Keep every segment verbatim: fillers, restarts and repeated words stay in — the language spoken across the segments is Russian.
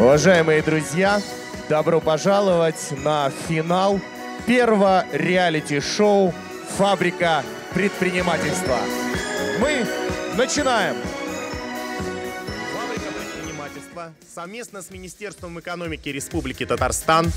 Уважаемые друзья, добро пожаловать на финал первого реалити-шоу «Фабрика предпринимательства». Мы начинаем! «Фабрика предпринимательства» совместно с Министерством экономики Республики Татарстан,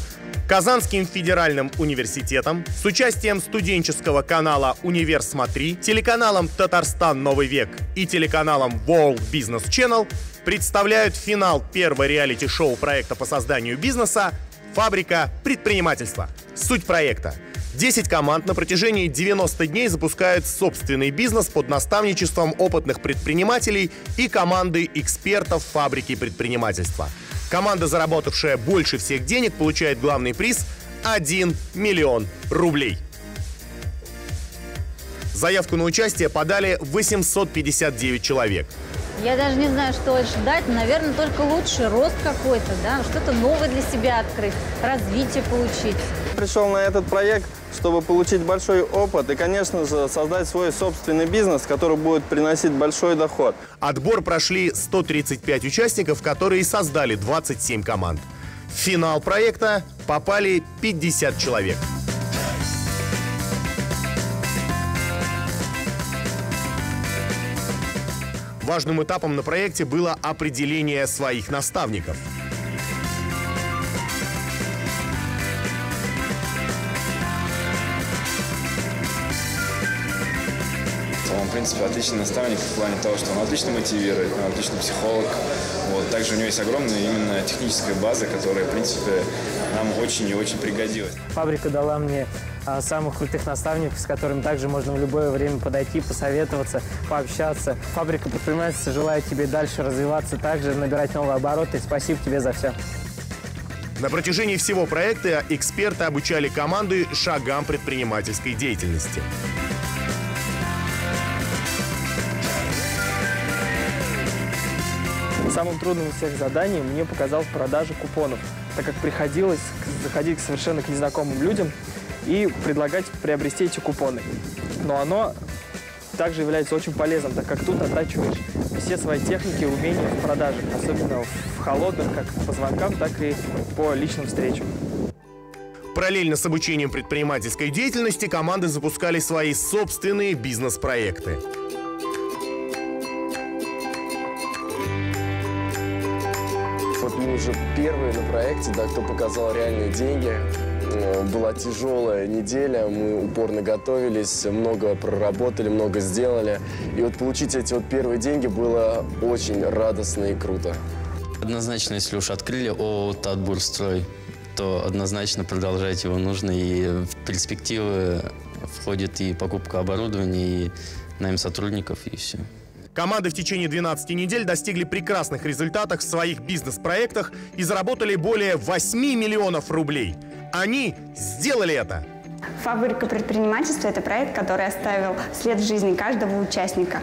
Казанским федеральным университетом, с участием студенческого канала «Универ Смотри», телеканалом «Татарстан Новый век» и телеканалом World Business Channel представляют финал первого реалити-шоу проекта по созданию бизнеса «Фабрика предпринимательства». Суть проекта. десять команд на протяжении девяноста дней запускают собственный бизнес под наставничеством опытных предпринимателей и команды экспертов «Фабрики предпринимательства». Команда, заработавшая больше всех денег, получает главный приз – один миллион рублей. Заявку на участие подали восемьсот пятьдесят девять человек. Я даже не знаю, что ждать. Наверное, только лучший рост какой-то, да, что-то новое для себя открыть, развитие получить. Пришел на этот проект, чтобы получить большой опыт и, конечно же, создать свой собственный бизнес, который будет приносить большой доход. Отбор прошли сто тридцать пять участников, которые создали двадцать семь команд. В финал проекта попали пятьдесят человек. Важным этапом на проекте было определение своих наставников. Он, в принципе, отличный наставник в плане того, что он отлично мотивирует, он отличный психолог. Вот. Также у него есть огромная именно техническая база, которая, в принципе, нам очень и очень пригодилась. Фабрика дала мне самых крутых наставников, с которыми также можно в любое время подойти, посоветоваться, пообщаться. Фабрика предпринимательства желает тебе дальше развиваться, также набирать новые обороты. Спасибо тебе за все. На протяжении всего проекта эксперты обучали команды шагам предпринимательской деятельности. Самым трудным из всех заданий мне показалась продажа купонов, так как приходилось заходить совершенно к незнакомым людям и предлагать приобрести эти купоны. Но оно также является очень полезным, так как тут оттачиваешь все свои техники и умения в продажах, особенно в холодных, как по звонкам, так и по личным встречам. Параллельно с обучением предпринимательской деятельности команды запускали свои собственные бизнес-проекты. Вот мы уже первые на проекте, да, кто показал реальные деньги. Была тяжелая неделя, мы упорно готовились, много проработали, много сделали. И вот получить эти вот первые деньги было очень радостно и круто. Однозначно, если уж открыли ООО «Татбурстрой», то однозначно продолжать его нужно. И в перспективы входит и покупка оборудования, и найм сотрудников, и все. Команды в течение двенадцати недель достигли прекрасных результатов в своих бизнес-проектах и заработали более восьми миллионов рублей. Они сделали это! «Фабрика предпринимательства» — это проект, который оставил след в жизни каждого участника.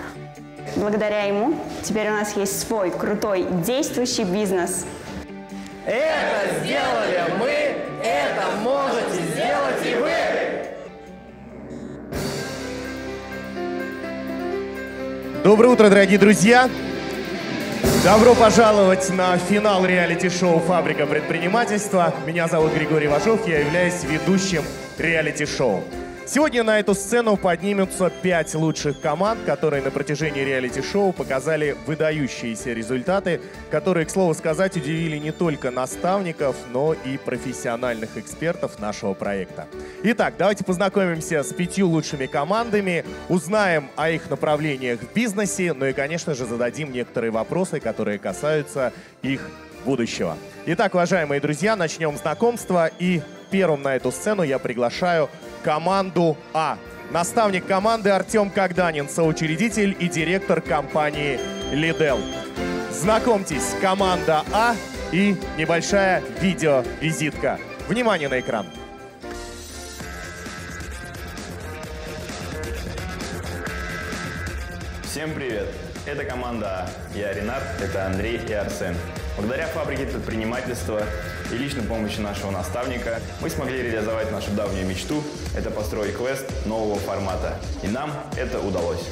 Благодаря ему теперь у нас есть свой крутой, действующий бизнес. Это сделали мы, это можете сделать и вы! Доброе утро, дорогие друзья! Добро пожаловать на финал реалити-шоу «Фабрика предпринимательства». Меня зовут Григорий Важов, я являюсь ведущим реалити-шоу. Сегодня на эту сцену поднимутся пять лучших команд, которые на протяжении реалити-шоу показали выдающиеся результаты, которые, к слову сказать, удивили не только наставников, но и профессиональных экспертов нашего проекта. Итак, давайте познакомимся с пятью лучшими командами, узнаем о их направлениях в бизнесе, ну и, конечно же, зададим некоторые вопросы, которые касаются их будущего. Итак, уважаемые друзья, начнем знакомство, и первым на эту сцену я приглашаю команду «А». Наставник команды Артем Когданин, соучредитель и директор компании «Лидел». Знакомьтесь, команда «А» и небольшая видеовизитка. Внимание на экран. Всем привет! Это команда «А». Я Ренат, это Андрей и Арсен. Благодаря «Фабрике предпринимательства» и личной помощи нашего наставника мы смогли реализовать нашу давнюю мечту – это построить квест нового формата. И нам это удалось.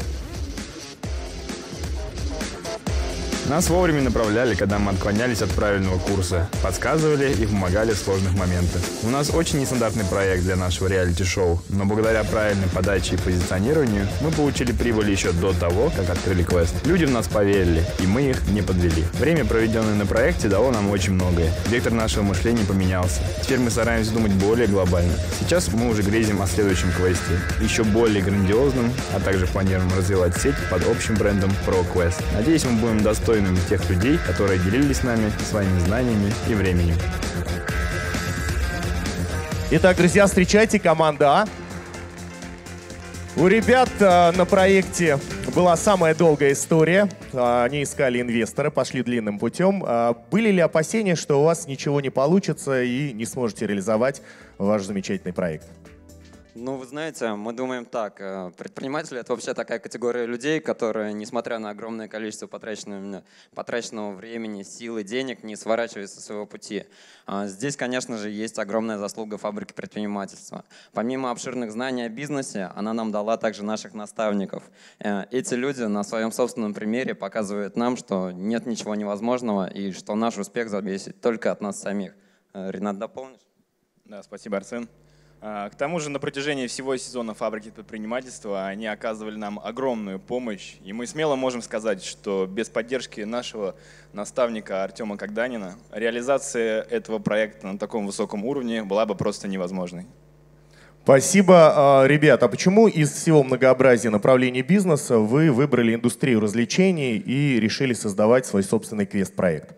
Нас вовремя направляли, когда мы отклонялись от правильного курса, подсказывали и помогали в сложных моментах. У нас очень нестандартный проект для нашего реалити-шоу, но благодаря правильной подаче и позиционированию мы получили прибыль еще до того, как открыли квест. Люди в нас поверили, и мы их не подвели. Время, проведенное на проекте, дало нам очень многое. Вектор нашего мышления поменялся. Теперь мы стараемся думать более глобально. Сейчас мы уже грезим о следующем квесте, еще более грандиозном, а также планируем развивать сеть под общим брендом ProQuest. Надеюсь, мы будем достойными тех людей, которые делились с нами своими знаниями и временем. Итак, друзья, встречайте, команда А. У ребят э, на проекте была самая долгая история. Они искали инвестора, пошли длинным путем. Были ли опасения, что у вас ничего не получится и не сможете реализовать ваш замечательный проект? Ну, вы знаете, мы думаем так. Предприниматели — это вообще такая категория людей, которые, несмотря на огромное количество потраченного, потраченного времени, сил и денег, не сворачиваются со своего пути. Здесь, конечно же, есть огромная заслуга фабрики предпринимательства. Помимо обширных знаний о бизнесе, она нам дала также наших наставников. Эти люди на своем собственном примере показывают нам, что нет ничего невозможного и что наш успех зависит только от нас самих. Ренат, дополнишь? Да, спасибо, Арсен. К тому же на протяжении всего сезона фабрики предпринимательства они оказывали нам огромную помощь, и мы смело можем сказать, что без поддержки нашего наставника Артема Когданина реализация этого проекта на таком высоком уровне была бы просто невозможной. Спасибо, ребят. А почему из всего многообразия направлений бизнеса вы выбрали индустрию развлечений и решили создавать свой собственный квест-проект?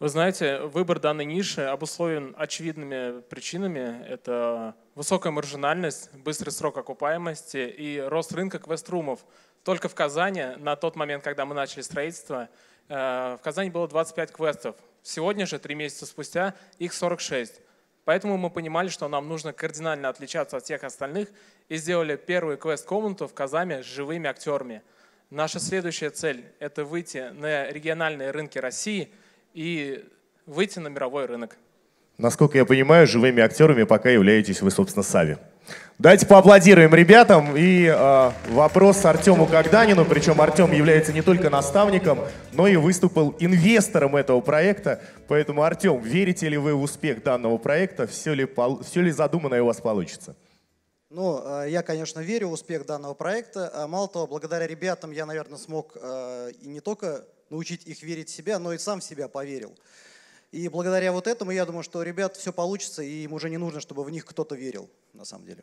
Вы знаете, выбор данной ниши обусловлен очевидными причинами. Это высокая маржинальность, быстрый срок окупаемости и рост рынка квеструмов. Только в Казани, на тот момент, когда мы начали строительство, в Казани было двадцать пять квестов. Сегодня же, три месяца спустя, их сорок шесть. Поэтому мы понимали, что нам нужно кардинально отличаться от всех остальных и сделали первую квест-комнату в Казани с живыми актерами. Наша следующая цель – это выйти на региональные рынки России – и выйти на мировой рынок. Насколько я понимаю, живыми актерами пока являетесь вы, собственно, сами. Давайте поаплодируем ребятам. И э, вопрос Артему Когданину. Причем Артем является не только наставником, но и выступил инвестором этого проекта. Поэтому, Артем, верите ли вы в успех данного проекта? Все ли, все ли задуманное у вас получится? Ну, я, конечно, верю в успех данного проекта. Мало того, благодаря ребятам я, наверное, смог э, и не только... научить их верить в себя, но и сам в себя поверил. И благодаря вот этому, я думаю, что ребят все получится, и им уже не нужно, чтобы в них кто-то верил, на самом деле.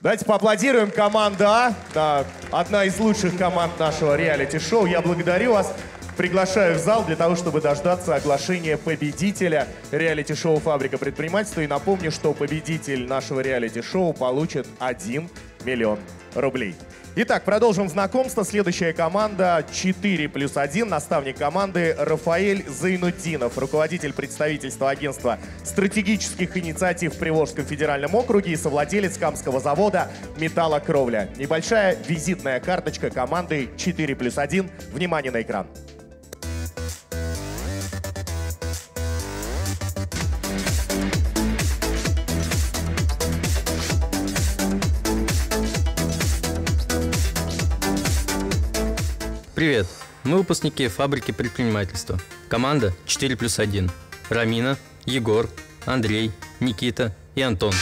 Давайте поаплодируем, команда А. Да, одна из лучших команд нашего реалити-шоу. Я благодарю вас. Приглашаю в зал для того, чтобы дождаться оглашения победителя реалити-шоу «Фабрика предпринимательства». И напомню, что победитель нашего реалити-шоу получит один миллион рублей. Итак, продолжим знакомство. Следующая команда четыре плюс один. Наставник команды Рафаэль Зайнутдинов, руководитель представительства агентства стратегических инициатив в Приволжском федеральном округе и совладелец Камского завода «Металлокровля». Небольшая визитная карточка команды четыре плюс один. Внимание на экран. Привет, мы выпускники фабрики предпринимательства. Команда четыре плюс один. Рамина, Егор, Андрей, Никита и Антон.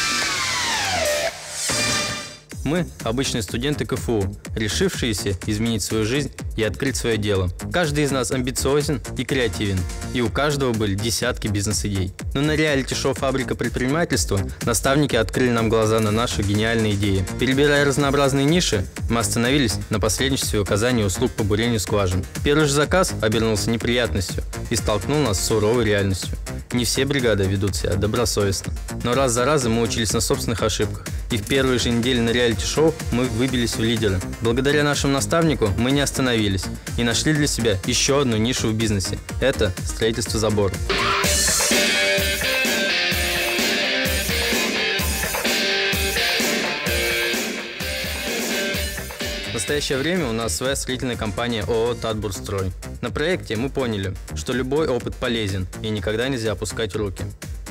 Мы обычные студенты КФУ, решившиеся изменить свою жизнь и открыть свое дело. Каждый из нас амбициозен и креативен, и у каждого были десятки бизнес-идей. Но на реалити-шоу «Фабрика предпринимательства» наставники открыли нам глаза на наши гениальные идеи. Перебирая разнообразные ниши, мы остановились на посредничестве в оказании услуг по бурению скважин. Первый же заказ обернулся неприятностью и столкнул нас с суровой реальностью. Не все бригады ведут себя добросовестно, но раз за разом мы учились на собственных ошибках, и в первые же недели на реалити-шоу мы выбились в лидеры. Благодаря нашему наставнику мы не остановились и нашли для себя еще одну нишу в бизнесе – это строительство забора. В настоящее время у нас своя строительная компания ООО «Татбурстрой». На проекте мы поняли, что любой опыт полезен и никогда нельзя опускать руки.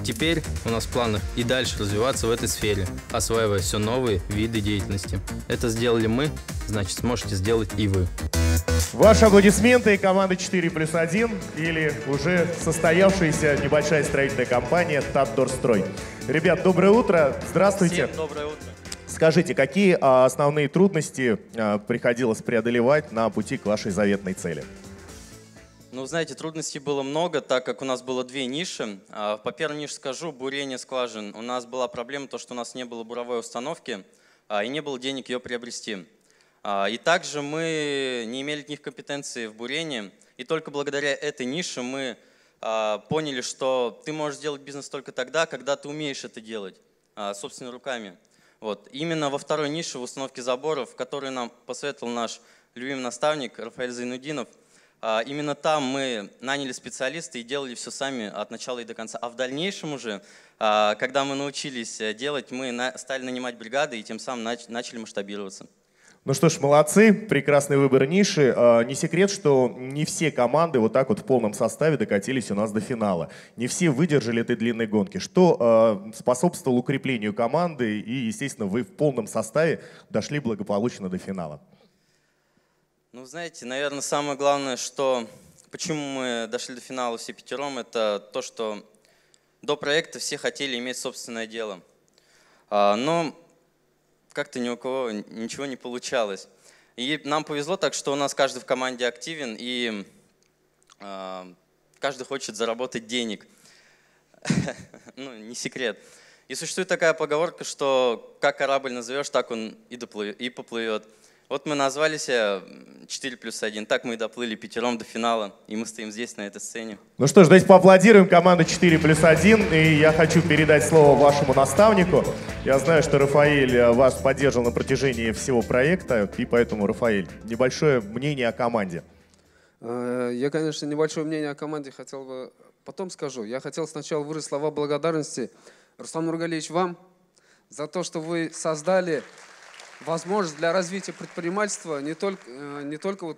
Теперь у нас в планах и дальше развиваться в этой сфере, осваивая все новые виды деятельности. Это сделали мы, значит, сможете сделать и вы. Ваши аплодисменты и команда четыре плюс один или уже состоявшаяся небольшая строительная компания «Татдорстрой». Ребят, доброе утро. Здравствуйте. Всем доброе утро. Скажите, какие а, основные трудности а, приходилось преодолевать на пути к вашей заветной цели? Ну, знаете, трудностей было много, так как у нас было две ниши. А, по первой нише скажу, бурение скважин. У нас была проблема, то, что у нас не было буровой установки а, и не было денег ее приобрести. И также мы не имели от них компетенции в бурении, и только благодаря этой нише мы поняли, что ты можешь делать бизнес только тогда, когда ты умеешь это делать собственными руками. Вот. Именно во второй нише в установке заборов, которую нам посоветовал наш любимый наставник Рафаэль Зайнудинов, именно там мы наняли специалиста и делали все сами от начала и до конца. А в дальнейшем уже, когда мы научились делать, мы стали нанимать бригады и тем самым начали масштабироваться. Ну что ж, молодцы, прекрасный выбор ниши. Не секрет, что не все команды вот так вот в полном составе докатились у нас до финала. Не все выдержали этой длинной гонки, что способствовало укреплению команды и, естественно, вы в полном составе дошли благополучно до финала. Ну, знаете, наверное, самое главное, что почему мы дошли до финала все пятером, это то, что до проекта все хотели иметь собственное дело. Но как-то ни у кого ничего не получалось. И нам повезло так, что у нас каждый в команде активен, и э, каждый хочет заработать денег. Ну, не секрет. И существует такая поговорка, что как корабль назовешь, так он и, доплывет, и поплывет. Вот мы назвали себя четыре плюс один, так мы и доплыли пятером до финала, и мы стоим здесь, на этой сцене. Ну что ж, давайте поаплодируем команду четыре плюс один, и я хочу передать слово вашему наставнику. Я знаю, что Рафаэль вас поддерживал на протяжении всего проекта, и поэтому, Рафаэль, небольшое мнение о команде. Я, конечно, небольшое мнение о команде хотел бы потом скажу. Я хотел сначала выразить слова благодарности, Руслан Нургалиевич, вам за то, что вы создали возможность для развития предпринимательства не только, не только вот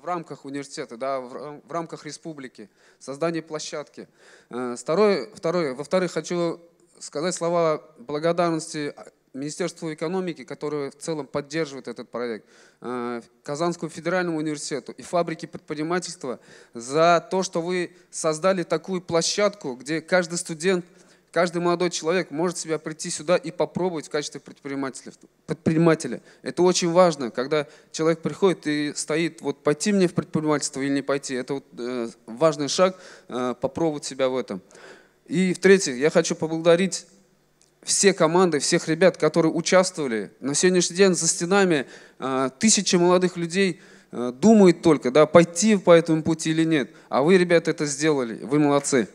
в рамках университета, да, в рамках республики, создание площадки. Второе, второе, во-вторых, хочу сказать слова благодарности Министерству экономики, которое в целом поддерживает этот проект, Казанскому федеральному университету и фабрике предпринимательства за то, что вы создали такую площадку, где каждый студент, каждый молодой человек может себя прийти сюда и попробовать в качестве предпринимателя. Это очень важно, когда человек приходит и стоит, вот пойти мне в предпринимательство или не пойти. Это вот, э, важный шаг, э, попробовать себя в этом. И в-третьих, я хочу поблагодарить все команды, всех ребят, которые участвовали. На сегодняшний день за стенами э, тысячи молодых людей э, думают только, да, пойти по этому пути или нет. А вы, ребята, это сделали. Вы молодцы.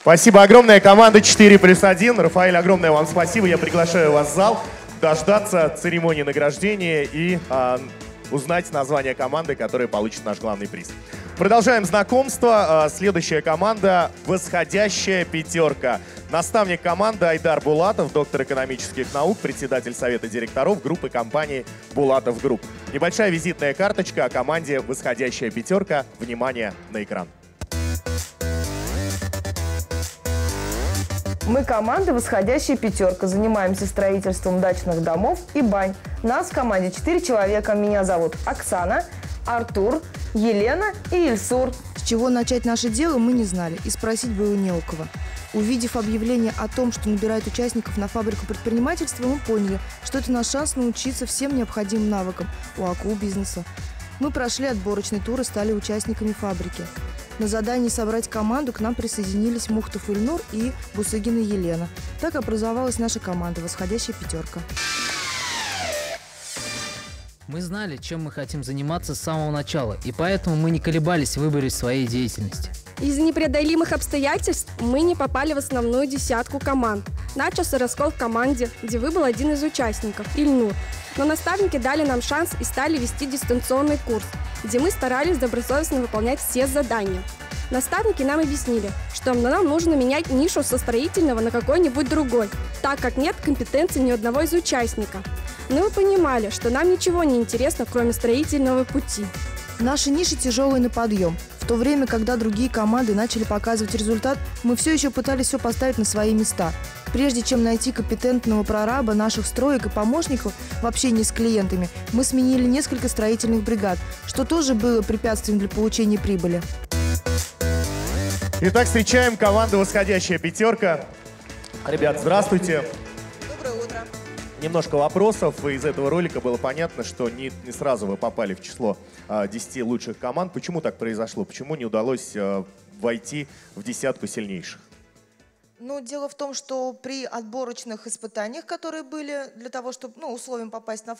Спасибо огромное, команда четыре плюс один. Рафаэль, огромное вам спасибо. Я приглашаю вас в зал дождаться церемонии награждения и э, узнать название команды, которая получит наш главный приз. Продолжаем знакомство. Следующая команда – «Восходящая пятерка». Наставник команды Айдар Булатов, доктор экономических наук, председатель Совета директоров группы компании «Булатов Групп». Небольшая визитная карточка о команде «Восходящая пятерка». Внимание на экран. Мы команда «Восходящая пятерка», занимаемся строительством дачных домов и бань. Нас в команде четыре человека. Меня зовут Оксана, Артур, Елена и Ильсур. С чего начать наше дело, мы не знали, и спросить было не у кого. Увидев объявление о том, что набирают участников на фабрику предпринимательства, мы поняли, что это наш шанс научиться всем необходимым навыкам УАКУ бизнеса. Мы прошли отборочный тур и стали участниками фабрики. На задании собрать команду к нам присоединились Мухтов Ильнур и Бусыгина Елена. Так образовалась наша команда «Восходящая пятерка». Мы знали, чем мы хотим заниматься с самого начала, и поэтому мы не колебались в выборе своей деятельности. Из-за непреодолимых обстоятельств мы не попали в основную десятку команд. Начался раскол в команде, где выбыл один из участников – Ильнур. Но наставники дали нам шанс и стали вести дистанционный курс, где мы старались добросовестно выполнять все задания. Наставники нам объяснили, что нам нужно менять нишу со строительного на какой-нибудь другой, так как нет компетенции ни одного из участников. Но мы понимали, что нам ничего не интересно, кроме строительного пути. Наши ниши тяжелые на подъем. В то время, когда другие команды начали показывать результат, мы все еще пытались все поставить на свои места. Прежде чем найти компетентного прораба наших строек и помощников в общении с клиентами, мы сменили несколько строительных бригад, что тоже было препятствием для получения прибыли. Итак, встречаем команду «Восходящая пятерка». Ребят, здравствуйте. Доброе утро. Немножко вопросов. Из этого ролика было понятно, что не, не сразу вы попали в число а, десяти лучших команд. Почему так произошло? Почему не удалось а, войти в десятку сильнейших? Ну, дело в том, что при отборочных испытаниях, которые были для того, чтобы, ну, условием попасть на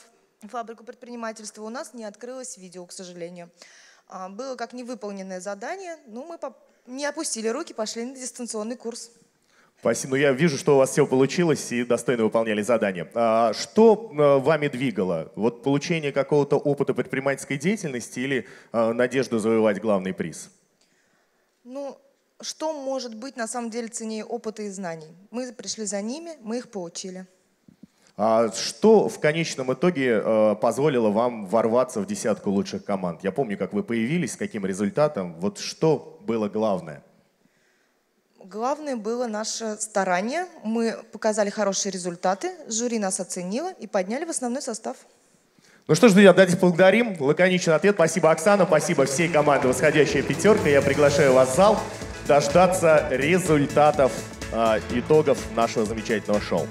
фабрику предпринимательства, у нас не открылось видео, к сожалению. А, было как невыполненное задание, но мы не опустили руки, пошли на дистанционный курс. Спасибо. Ну, я вижу, что у вас все получилось и достойно выполняли задание. А что вами двигало? Вот получение какого-то опыта предпринимательской деятельности или а, надежда завоевать главный приз? Ну, что может быть на самом деле ценнее опыта и знаний? Мы пришли за ними, мы их получили. А что в конечном итоге а, позволило вам ворваться в десятку лучших команд? Я помню, как вы появились, с каким результатом. Вот что было главное? Главное было наше старание. Мы показали хорошие результаты, жюри нас оценило и подняли в основной состав. Ну что ж, друзья, давайте благодарим. Лаконичный ответ. Спасибо, Оксана. Спасибо всей команде «Восходящая пятерка». Я приглашаю вас в зал дождаться результатов, э, итогов нашего замечательного шоу.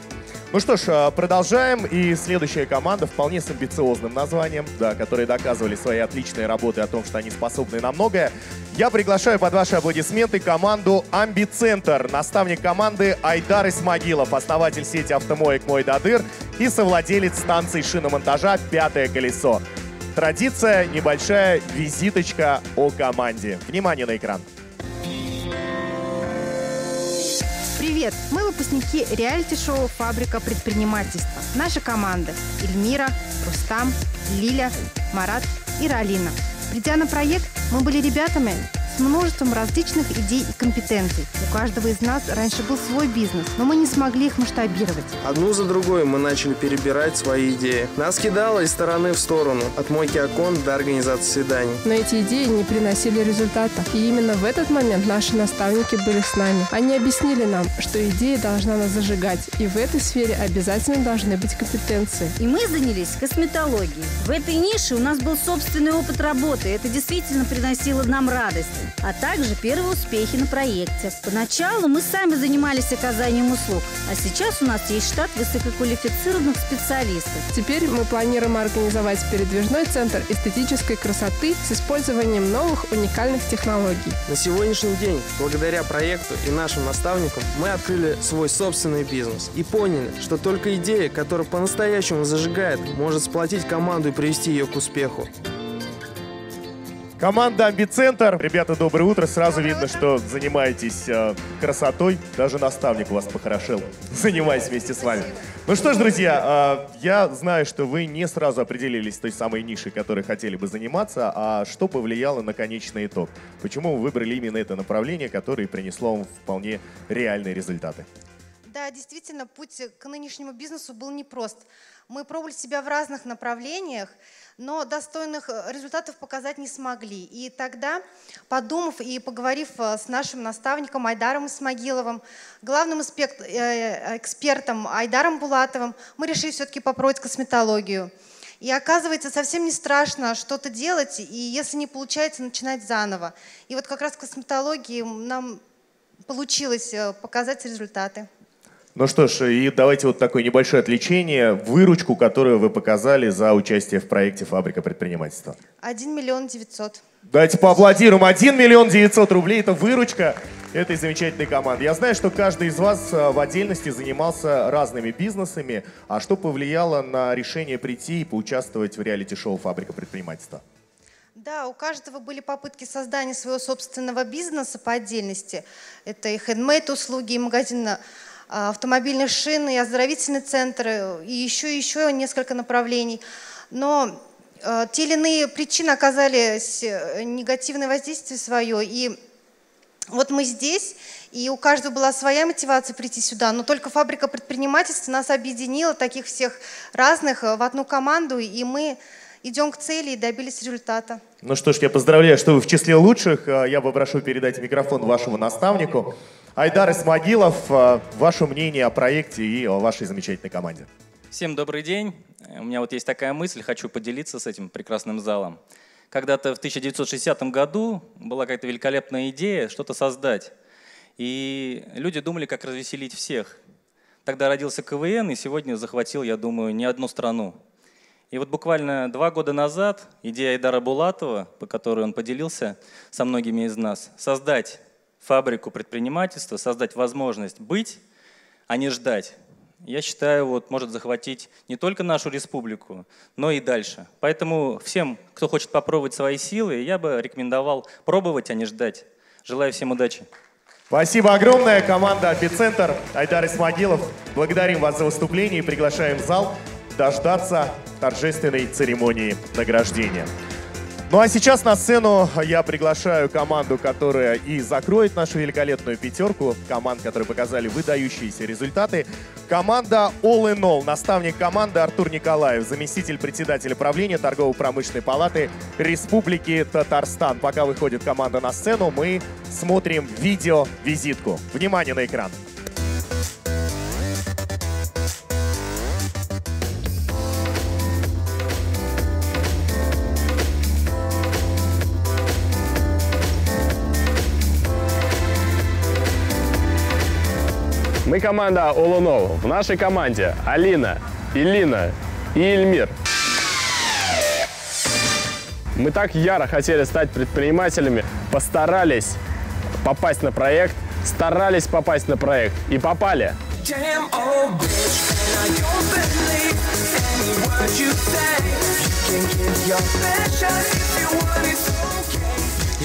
Ну что ж, продолжаем. И следующая команда вполне с амбициозным названием, да, которые доказывали свои отличные работы о том, что они способны на многое. Я приглашаю под ваши аплодисменты команду «Амбицентр». Наставник команды Айдар Исмагилов, основатель сети автомоек «Мой Дадыр» и совладелец станции шиномонтажа «Пятое колесо». Традиция — небольшая визиточка о команде. Внимание на экран. Привет! Мы выпускники реалити-шоу «Фабрика предпринимательства». Наши команды – Эльмира, Рустам, Лиля, Марат и Ралина. Придя на проект, мы были ребятами с множеством различных идей и компетенций. У каждого из нас раньше был свой бизнес, но мы не смогли их масштабировать. Одну за другой мы начали перебирать свои идеи. Нас кидало из стороны в сторону, от мойки окон до организации свиданий. Но эти идеи не приносили результата. И именно в этот момент наши наставники были с нами. Они объяснили нам, что идея должна нас зажигать, и в этой сфере обязательно должны быть компетенции. И мы занялись косметологией. В этой нише у нас был собственный опыт работы. Это действительно приносило нам радость, а также первые успехи на проекте. Поначалу мы сами занимались оказанием услуг, а сейчас у нас есть штат высококвалифицированных специалистов. Теперь мы планируем организовать передвижной центр эстетической красоты с использованием новых уникальных технологий. На сегодняшний день, благодаря проекту и нашим наставникам, мы открыли свой собственный бизнес и поняли, что только идея, которая по-настоящему зажигает, может сплотить команду и привести ее к успеху. Команда «Амбицентр». Ребята, доброе утро. Сразу видно, что занимаетесь э, красотой. Даже наставник вас похорошил, занимаясь вместе с вами. Ну что ж, друзья, э, я знаю, что вы не сразу определились с той самой нишей, которой хотели бы заниматься. А что повлияло на конечный итог? Почему вы выбрали именно это направление, которое принесло вам вполне реальные результаты? Да, действительно, путь к нынешнему бизнесу был непрост. Мы пробовали себя в разных направлениях, но достойных результатов показать не смогли. И тогда, подумав и поговорив с нашим наставником Айдаром Исмагиловым, главным экспертом Айдаром Булатовым, мы решили все-таки попробовать косметологию. И оказывается, совсем не страшно что-то делать, и если не получается, начинать заново. И вот как раз в косметологии нам получилось показать результаты. Ну что ж, и давайте вот такое небольшое отвлечение. Выручку, которую вы показали за участие в проекте «Фабрика предпринимательства». один миллион девятьсот. Давайте поаплодируем. один миллион девятьсот рублей – это выручка этой замечательной команды. Я знаю, что каждый из вас в отдельности занимался разными бизнесами. А что повлияло на решение прийти и поучаствовать в реалити-шоу «Фабрика предпринимательства»? Да, у каждого были попытки создания своего собственного бизнеса по отдельности. Это и хендмейд-услуги, и магазин автомобильных шин, и оздоровительные центры, и еще, еще несколько направлений. Но э, те или иные причины оказались негативное воздействие свое. И вот мы здесь, и у каждого была своя мотивация прийти сюда, но только «Фабрика предпринимательства» нас объединила, таких всех разных, в одну команду, и мы идем к цели и добились результата. Ну что ж, я поздравляю, что вы в числе лучших. Я попрошу передать микрофон вашему наставнику. Айдар Исмагилов, ваше мнение о проекте и о вашей замечательной команде. Всем добрый день. У меня вот есть такая мысль, хочу поделиться с этим прекрасным залом. Когда-то в тысяча девятьсот шестидесятом году была какая-то великолепная идея что-то создать. И люди думали, как развеселить всех. Тогда родился КВН, и сегодня захватил, я думаю, не одну страну. И вот буквально два года назад идея Айдара Булатова, по которой он поделился со многими из нас, создать фабрику предпринимательства, создать возможность быть, а не ждать. Я считаю, вот, может захватить не только нашу республику, но и дальше. Поэтому всем, кто хочет попробовать свои силы, я бы рекомендовал пробовать, а не ждать. Желаю всем удачи. Спасибо огромное, команда «Эпицентр», Айдар Исмагилов. Благодарим вас за выступление и приглашаем в зал дождаться торжественной церемонии награждения. Ну а сейчас на сцену я приглашаю команду, которая и закроет нашу великолепную пятерку, команд, которые показали выдающиеся результаты. Команда All in All, наставник команды Артур Николаев, заместитель председателя правления торгово-промышленной палаты Республики Татарстан. Пока выходит команда на сцену, мы смотрим видео-визитку. Внимание на экран. Мы команда All in All. В нашей команде Алина, Илина и Эльмир. Мы так яро хотели стать предпринимателями, постарались попасть на проект, старались попасть на проект и попали.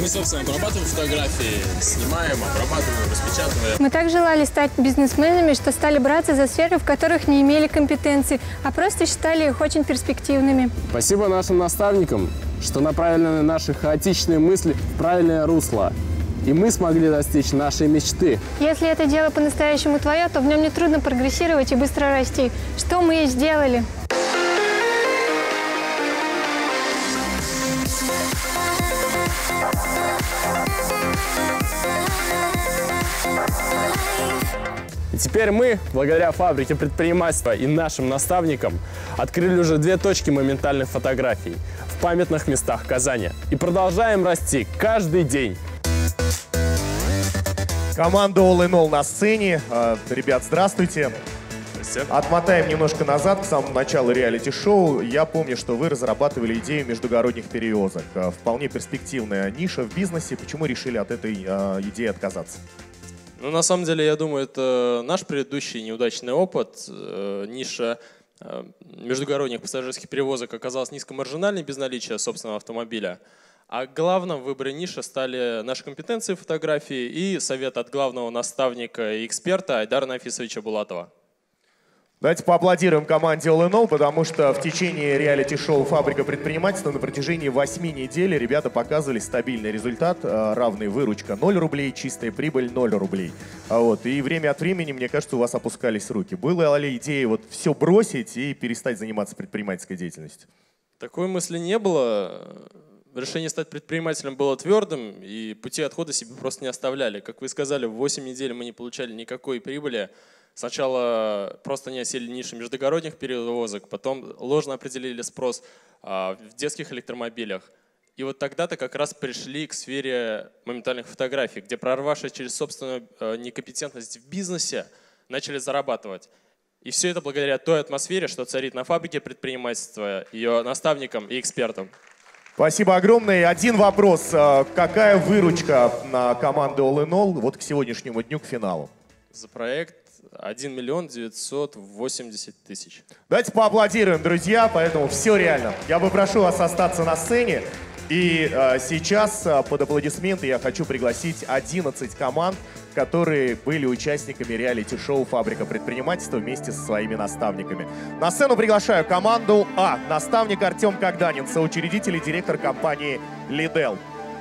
Мы, собственно, обрабатываем фотографии, снимаем, обрабатываем, распечатываем. Мы так желали стать бизнесменами, что стали браться за сферы, в которых не имели компетенций, а просто считали их очень перспективными. Спасибо нашим наставникам, что направили наши хаотичные мысли в правильное русло. И мы смогли достичь нашей мечты. Если это дело по-настоящему твое, то в нем нетрудно прогрессировать и быстро расти. Что мы и сделали. И теперь мы, благодаря фабрике предпринимательства и нашим наставникам, открыли уже две точки моментальных фотографий в памятных местах Казани. И продолжаем расти каждый день. Команда All in All на сцене. Ребят, здравствуйте. Отмотаем немножко назад, к самому началу реалити-шоу. Я помню, что вы разрабатывали идею междугородних перевозок. Вполне перспективная ниша в бизнесе. Почему решили от этой идеи отказаться? Ну, на самом деле, я думаю, это наш предыдущий неудачный опыт. Ниша междугородних пассажирских перевозок оказалась низкомаржинальной без наличия собственного автомобиля. А главным в выборе ниши стали наши компетенции, фотографии и совет от главного наставника и эксперта Айдара Нафисовича Булатова. Давайте поаплодируем команде All in All, потому что в течение реалити-шоу «Фабрика предпринимательства» на протяжении восьми недель ребята показывали стабильный результат, равный выручка ноль рублей, чистая прибыль ноль рублей. Вот. И время от времени, мне кажется, у вас опускались руки. Была ли идея вот все бросить и перестать заниматься предпринимательской деятельностью? Такой мысли не было. Решение стать предпринимателем было твердым, и пути отхода себе просто не оставляли. Как вы сказали, в восемь недель мы не получали никакой прибыли. Сначала просто не осели ниши междугородних перевозок, потом ложно определили спрос а, в детских электромобилях. И вот тогда-то как раз пришли к сфере моментальных фотографий, где, прорвавшись через собственную а, некомпетентность в бизнесе, начали зарабатывать. И все это благодаря той атмосфере, что царит на фабрике предпринимательства, ее наставникам и экспертам. Спасибо огромное. Один вопрос. Какая выручка на команду All in All вот к сегодняшнему дню, к финалу? За проект один миллион девятьсот восемьдесят тысяч. Давайте поаплодируем, друзья, поэтому все реально. Я попрошу вас остаться на сцене. И э, сейчас э, под аплодисменты я хочу пригласить одиннадцать команд, которые были участниками реалити-шоу «Фабрика предпринимательства» вместе со своими наставниками. На сцену приглашаю команду А. Наставник Артем Когданин, соучредитель и директор компании «Лидел».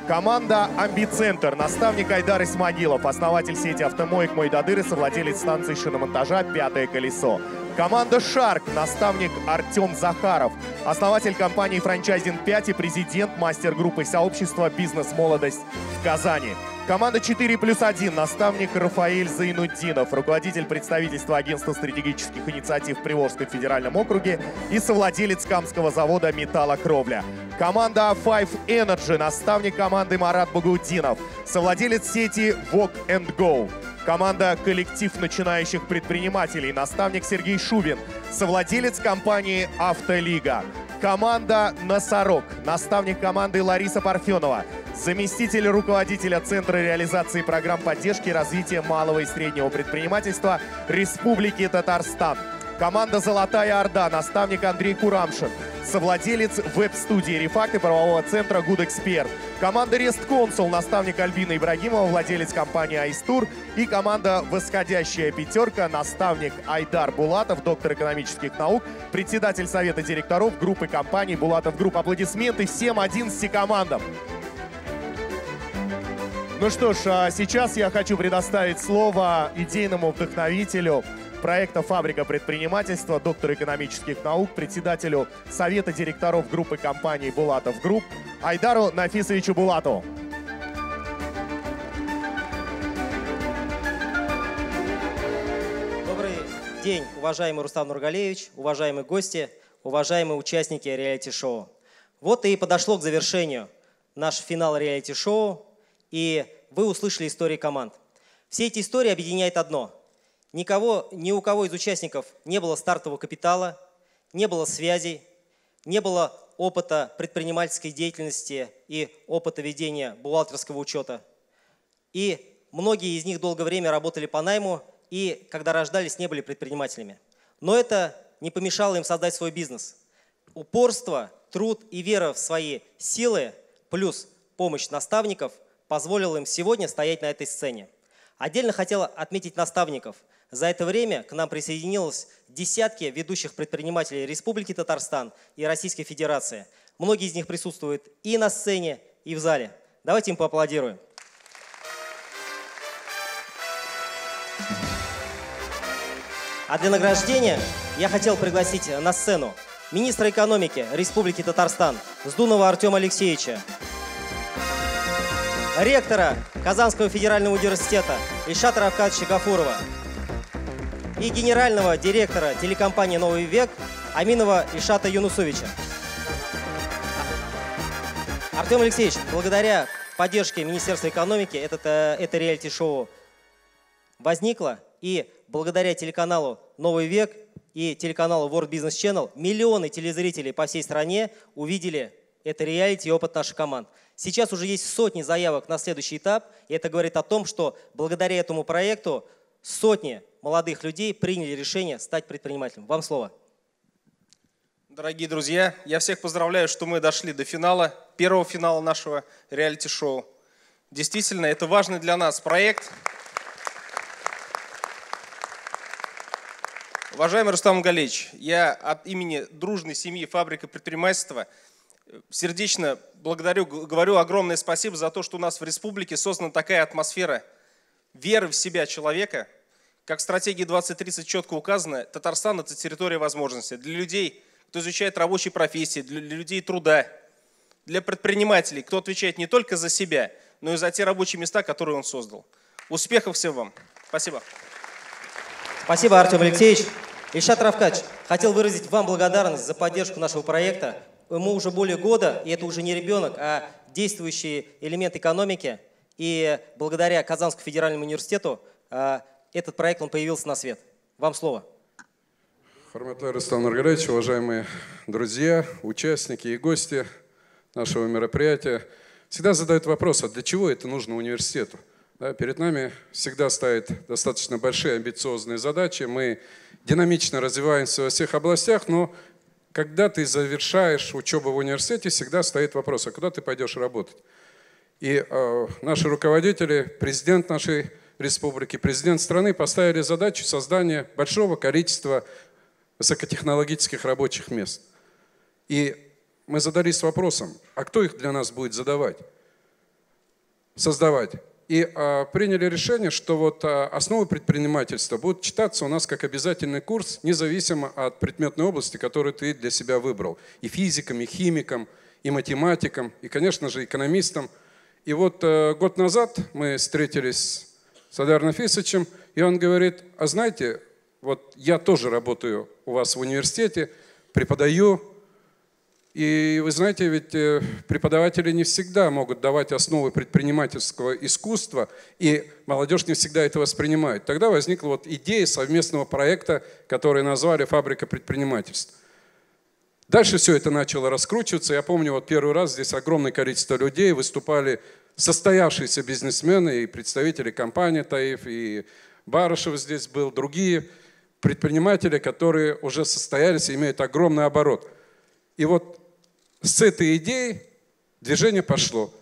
Команда «Амбицентр», наставник Айдар Исмагилов, основатель сети автомоек «Мойдадыры», совладелец станции шиномонтажа «Пятое колесо». Команда «Шарк», наставник Артем Захаров, основатель компании «Франчайзинг пять» и президент мастер-группы сообщества «Бизнес-молодость» в Казани. Команда четыре плюс один, наставник Рафаэль Зайнутдинов, руководитель представительства агентства стратегических инициатив в Приволжском федеральном округе и совладелец Камского завода «Металлокровля». Команда файв энерджи, наставник команды Марат Багаутдинов, совладелец сети «Walk энд Go». Команда «Коллектив начинающих предпринимателей», наставник Сергей Шубин, совладелец компании «Автолига». Команда «Носорог», наставник команды Лариса Парфенова, заместитель руководителя Центра реализации программ поддержки и развития малого и среднего предпринимательства Республики Татарстан. Команда «Золотая Орда», наставник Андрей Курамшин, совладелец веб-студии «Рефакт» и правового центра «Гудэксперт». Команда «Рестконсул», наставник Альбина Ибрагимова, владелец компании «Айстур». И команда «Восходящая пятерка», наставник Айдар Булатов, доктор экономических наук, председатель совета директоров группы компаний «Булатов Групп». Аплодисменты всем одиннадцати командам. Ну что ж, а сейчас я хочу предоставить слово идейному вдохновителю проекта «Фабрика предпринимательства», доктору экономических наук, председателю совета директоров группы компаний «Булатов Групп» Айдару Нафисовичу Булатову. Добрый день, уважаемый Рустам Нургалеевич, уважаемые гости, уважаемые участники реалити-шоу. Вот и подошло к завершению наш финал реалити-шоу, и вы услышали истории команд. Все эти истории объединяет одно – Никого, ни у кого из участников не было стартового капитала, не было связей, не было опыта предпринимательской деятельности и опыта ведения бухгалтерского учета. И многие из них долгое время работали по найму и, когда рождались, не были предпринимателями. Но это не помешало им создать свой бизнес. Упорство, труд и вера в свои силы плюс помощь наставников позволила им сегодня стоять на этой сцене. Отдельно хотел отметить наставников. За это время к нам присоединилось десятки ведущих предпринимателей Республики Татарстан и Российской Федерации. Многие из них присутствуют и на сцене, и в зале. Давайте им поаплодируем. А для награждения я хотел пригласить на сцену министра экономики Республики Татарстан Сдунова Артема Алексеевича, ректора Казанского федерального университета Ильшата Равкатовича Гафурова и генерального директора телекомпании «Новый век» Аминова Ильшата Юнусовича. Артем Алексеевич, благодаря поддержке Министерства экономики это, это реалити-шоу возникло, и благодаря телеканалу «Новый век» и телеканалу World Business Channel миллионы телезрителей по всей стране увидели это реалити и опыт наших команд. Сейчас уже есть сотни заявок на следующий этап, и это говорит о том, что благодаря этому проекту сотни молодых людей приняли решение стать предпринимателем. Вам слово. Дорогие друзья, я всех поздравляю, что мы дошли до финала, первого финала нашего реалити-шоу. Действительно, это важный для нас проект. Уважаемый Рустам Галич, я от имени дружной семьи «Фабрика предпринимательства» сердечно благодарю, говорю огромное спасибо за то, что у нас в республике создана такая атмосфера веры в себя человека. Как в стратегии двадцать тридцать четко указано, Татарстан – это территория возможностей для людей, кто изучает рабочие профессии, для людей труда, для предпринимателей, кто отвечает не только за себя, но и за те рабочие места, которые он создал. Успехов всем вам. Спасибо. Спасибо, Артем Алексеевич. Ильшат Равкатович, хотел выразить вам благодарность за поддержку нашего проекта. Мы уже более года, и это уже не ребенок, а действующий элемент экономики. И благодаря Казанскому федеральному университету этот проект он появился на свет. Вам слово. Хурматли Рустам Нургалеевич, уважаемые друзья, участники и гости нашего мероприятия. Всегда задают вопрос, а для чего это нужно университету? Да, перед нами всегда стоят достаточно большие амбициозные задачи. Мы динамично развиваемся во всех областях, но когда ты завершаешь учебу в университете, всегда стоит вопрос, а куда ты пойдешь работать? И э, наши руководители, президент нашей республики, президент страны поставили задачу создания большого количества высокотехнологических рабочих мест. И мы задались вопросом, а кто их для нас будет задавать? Создавать. и э, приняли решение, что вот э, основы предпринимательства будут читаться у нас как обязательный курс, независимо от предметной области, которую ты для себя выбрал. И физикам, и химикам, и математикам, и, конечно же, экономистам. И вот э, год назад мы встретились с Айдаром Нафисовичем, и он говорит: а знаете, вот я тоже работаю у вас в университете, преподаю, и вы знаете, ведь преподаватели не всегда могут давать основы предпринимательского искусства, и молодежь не всегда это воспринимает. Тогда возникла вот идея совместного проекта, который назвали «Фабрика предпринимательств». Дальше все это начало раскручиваться. Я помню, вот первый раз здесь огромное количество людей, выступали состоявшиеся бизнесмены и представители компании «Таиф», и Барышев здесь был, другие предприниматели, которые уже состоялись и имеют огромный оборот. И вот с этой идеей движение пошло.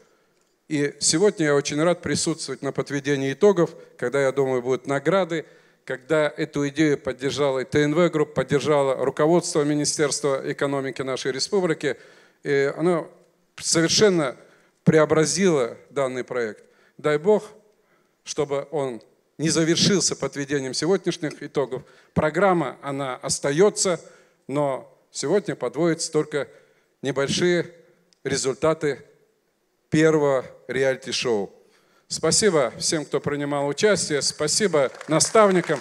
И сегодня я очень рад присутствовать на подведении итогов, когда, я думаю, будут награды, когда эту идею поддержала и ТНВ Групп, поддержала руководство Министерства экономики нашей республики. И оно совершенно преобразило данный проект. Дай Бог, чтобы он не завершился подведением сегодняшних итогов. Программа, она остается, но сегодня подводятся только небольшие результаты первого реалити-шоу. Спасибо всем, кто принимал участие. Спасибо наставникам.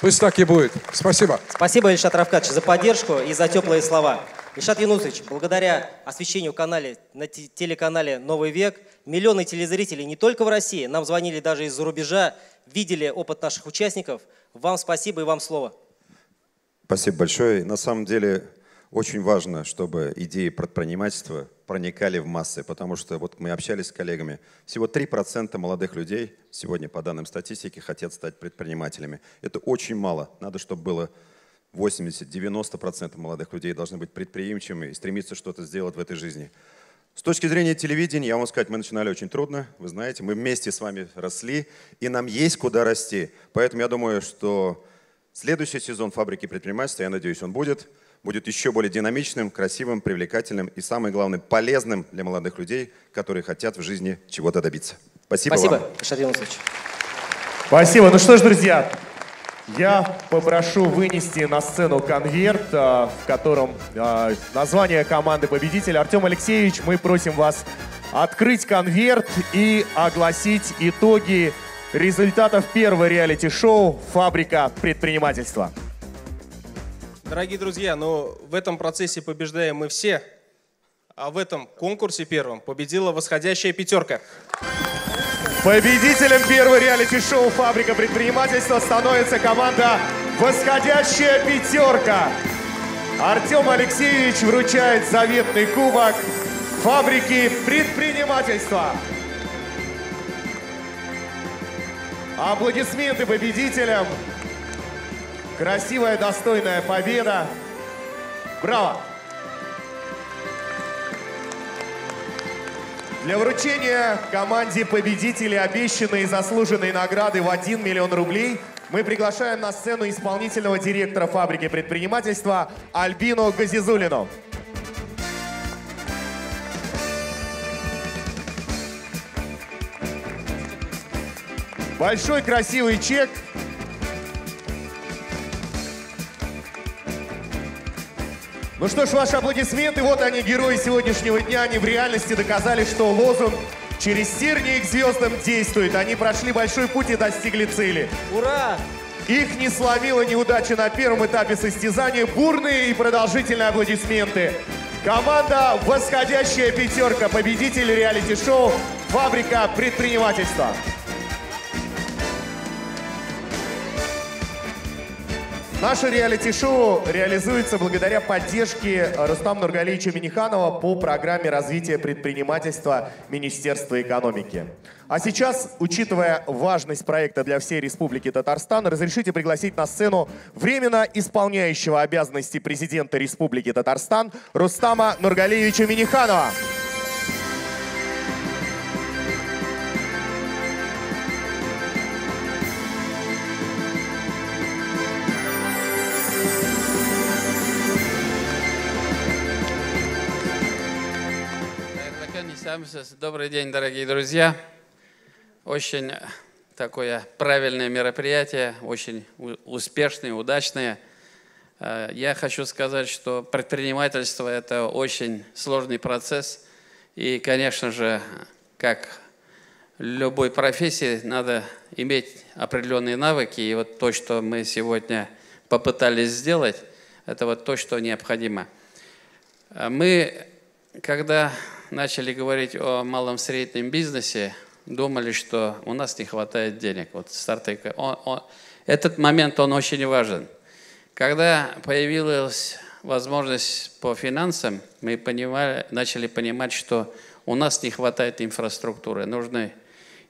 Пусть так и будет. Спасибо. Спасибо, Ильшат Рафкатович, за поддержку и за теплые слова. Ильшат Юнусович, благодаря освещению канале, на телеканале «Новый век» миллионы телезрителей не только в России, нам звонили даже из-за рубежа, видели опыт наших участников. Вам спасибо и вам слово. Спасибо большое. На самом деле очень важно, чтобы идеи предпринимательства проникали в массы, потому что вот мы общались с коллегами, всего три процента молодых людей сегодня, по данным статистики, хотят стать предпринимателями. Это очень мало. Надо, чтобы было восемьдесят-девяносто процентов молодых людей должны быть предприимчивыми и стремиться что-то сделать в этой жизни. С точки зрения телевидения, я вам сказать, мы начинали очень трудно, вы знаете, мы вместе с вами росли, и нам есть куда расти. Поэтому я думаю, что следующий сезон «Фабрики предпринимательства», я надеюсь, он будет, будет еще более динамичным, красивым, привлекательным и, самое главное, полезным для молодых людей, которые хотят в жизни чего-то добиться. Спасибо, Спасибо вам. Спасибо, Спасибо. Ну что ж, друзья, я попрошу вынести на сцену конверт, в котором название команды победителя. Артем Алексеевич, мы просим вас открыть конверт и огласить итоги результатов первого реалити-шоу «Фабрика предпринимательства». Дорогие друзья, ну в этом процессе побеждаем мы все, а в этом конкурсе первом победила восходящая пятерка. Победителем первого реалити-шоу «Фабрика предпринимательства» становится команда «Восходящая пятерка». Артем Алексеевич вручает заветный кубок «Фабрики предпринимательства». Аплодисменты победителям. Красивая, достойная победа. Браво! Для вручения команде победителей обещанные и заслуженные награды в один миллион рублей мы приглашаем на сцену исполнительного директора «Фабрики предпринимательства» Альбину Газизуллину. Большой красивый чек. Ну что ж, ваши аплодисменты. Вот они, герои сегодняшнего дня. Они в реальности доказали, что лозунг «Через тернии к звездам» действует. Они прошли большой путь и достигли цели. Ура! Их не сломила неудача на первом этапе состязания. Бурные и продолжительные аплодисменты. Команда «Восходящая пятерка», победитель реалити-шоу «Фабрика предпринимательства». Наше реалити-шоу реализуется благодаря поддержке Рустама Нургалиевича Миниханова по программе развития предпринимательства Министерства экономики. А сейчас, учитывая важность проекта для всей Республики Татарстан, разрешите пригласить на сцену временно исполняющего обязанности президента Республики Татарстан Рустама Нургалиевича Миниханова. Добрый день, дорогие друзья. Очень такое правильное мероприятие, очень успешное, удачное. Я хочу сказать, что предпринимательство – это очень сложный процесс. И, конечно же, как любой профессии, надо иметь определенные навыки. И вот то, что мы сегодня попытались сделать, это вот то, что необходимо. Мы, когда начали говорить о малом и среднем бизнесе, думали, что у нас не хватает денег. Вот стартап, он, он, этот момент, он очень важен. Когда появилась возможность по финансам, мы понимали, начали понимать, что у нас не хватает инфраструктуры. Нужны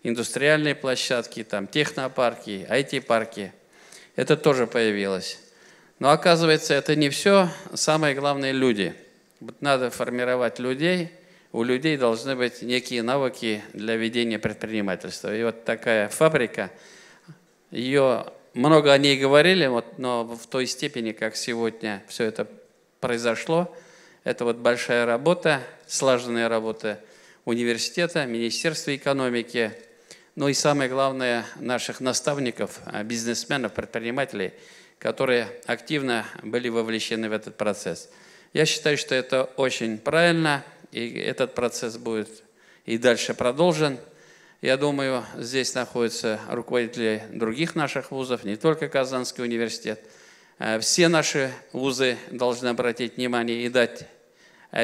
индустриальные площадки, там, технопарки, ай ти парки. Это тоже появилось. Но оказывается, это не все. Самое главное – люди. Надо формировать людей. У людей должны быть некие навыки для ведения предпринимательства. И вот такая фабрика, ее много о ней говорили, вот, но в той степени, как сегодня все это произошло, это вот большая работа, слаженная работа университета, Министерства экономики, ну и самое главное наших наставников, бизнесменов, предпринимателей, которые активно были вовлечены в этот процесс. Я считаю, что это очень правильно, и этот процесс будет и дальше продолжен. Я думаю, здесь находятся руководители других наших вузов, не только Казанский университет. Все наши вузы должны обратить внимание и дать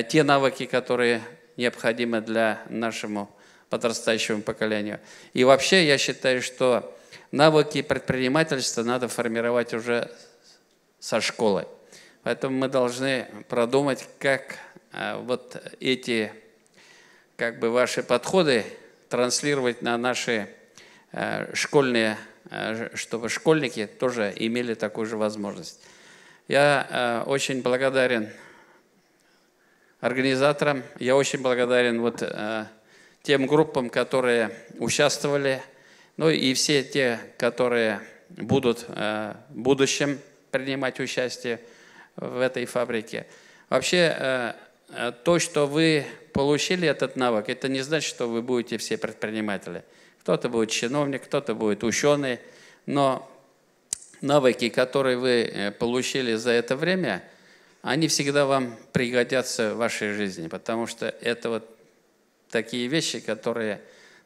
те навыки, которые необходимы для нашему подрастающему поколению. И вообще я считаю, что навыки предпринимательства надо формировать уже со школы. Поэтому мы должны продумать, как вот эти как бы ваши подходы транслировать на наши школьные, чтобы школьники тоже имели такую же возможность. Я очень благодарен организаторам, я очень благодарен вот тем группам, которые участвовали, ну и все те, которые будут в будущем принимать участие в этой фабрике. Вообще, то, что вы получили этот навык, это не значит, что вы будете все предприниматели. Кто-то будет чиновник, кто-то будет ученый, но навыки, которые вы получили за это время, они всегда вам пригодятся в вашей жизни, потому что это вот такие вещи, которые,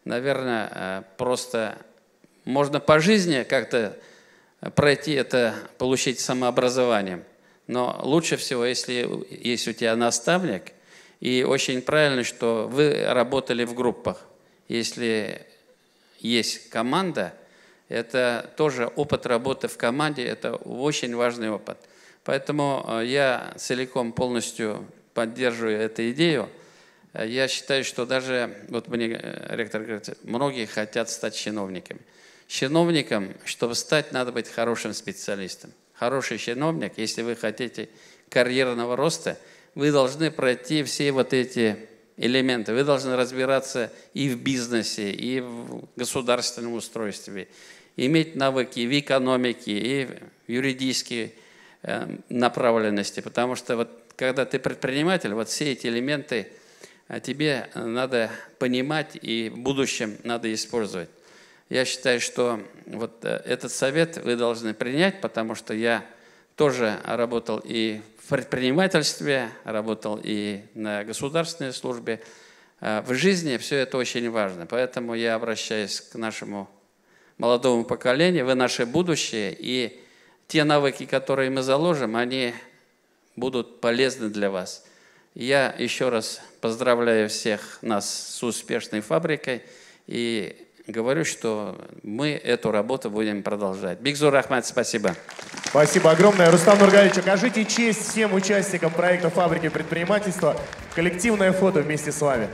наверное, просто можно по жизни как-то пройти это, получить самообразованием. Но лучше всего, если есть у тебя наставник, и очень правильно, что вы работали в группах. Если есть команда, это тоже опыт работы в команде, это очень важный опыт. Поэтому я целиком полностью поддерживаю эту идею. Я считаю, что даже, вот мне ректор говорит, многие хотят стать чиновниками. Чиновником, чтобы стать, надо быть хорошим специалистом. Хороший чиновник, если вы хотите карьерного роста, вы должны пройти все вот эти элементы. Вы должны разбираться и в бизнесе, и в государственном устройстве, иметь навыки в экономике, и в юридической э, направленности. Потому что вот когда ты предприниматель, вот все эти элементы тебе надо понимать и в будущем надо использовать. Я считаю, что вот этот совет вы должны принять, потому что я тоже работал и в предпринимательстве, работал и на государственной службе. В жизни все это очень важно, поэтому я обращаюсь к нашему молодому поколению. Вы наше будущее, и те навыки, которые мы заложим, они будут полезны для вас. Я еще раз поздравляю всех нас с успешной фабрикой и говорю, что мы эту работу будем продолжать. Бигзур Ахмад, спасибо. Спасибо огромное. Рустам Нургалиевич, окажите честь всем участникам проекта «Фабрики предпринимательства». Коллективное фото вместе с вами.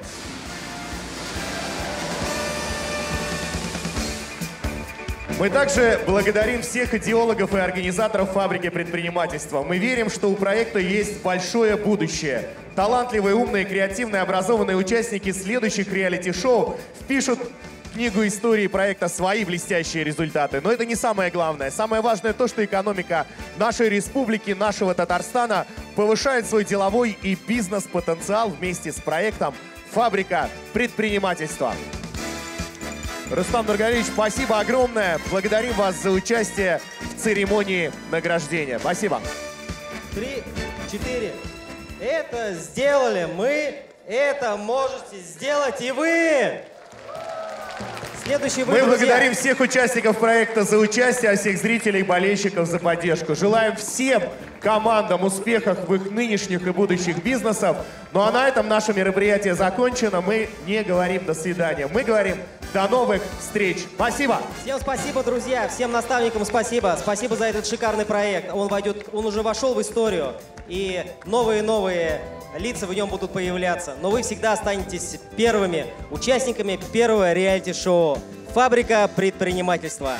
Мы также благодарим всех идеологов и организаторов «Фабрики предпринимательства». Мы верим, что у проекта есть большое будущее. Талантливые, умные, креативные, образованные участники следующих реалити-шоу впишут книгу истории проекта «Свои блестящие результаты». Но это не самое главное. Самое важное то, что экономика нашей республики, нашего Татарстана повышает свой деловой и бизнес-потенциал вместе с проектом «Фабрика предпринимательства». Рустам Нургалиевич, спасибо огромное. Благодарим вас за участие в церемонии награждения. Спасибо. Три, четыре. Это сделали мы. Это можете сделать и вы. Следующий вы, Мы друзья. благодарим всех участников проекта за участие, а всех зрителей и болельщиков за поддержку. Желаем всем командам успехов в их нынешних и будущих бизнесах. Ну а на этом наше мероприятие закончено. Мы не говорим «до свидания». Мы говорим «до новых встреч». Спасибо. Всем спасибо, друзья. Всем наставникам спасибо. Спасибо за этот шикарный проект. Он войдет, он уже вошел в историю. И новые-новые лица в нем будут появляться. Но вы всегда останетесь первыми участниками первого реалити-шоу «Фабрика предпринимательства».